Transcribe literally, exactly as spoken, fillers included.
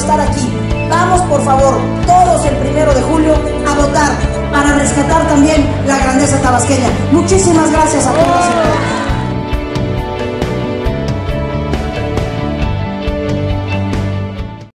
estar aquí. Vamos, por favor, todos el primero de julio a votar para rescatar también la grandeza tabasqueña. Muchísimas gracias a todos.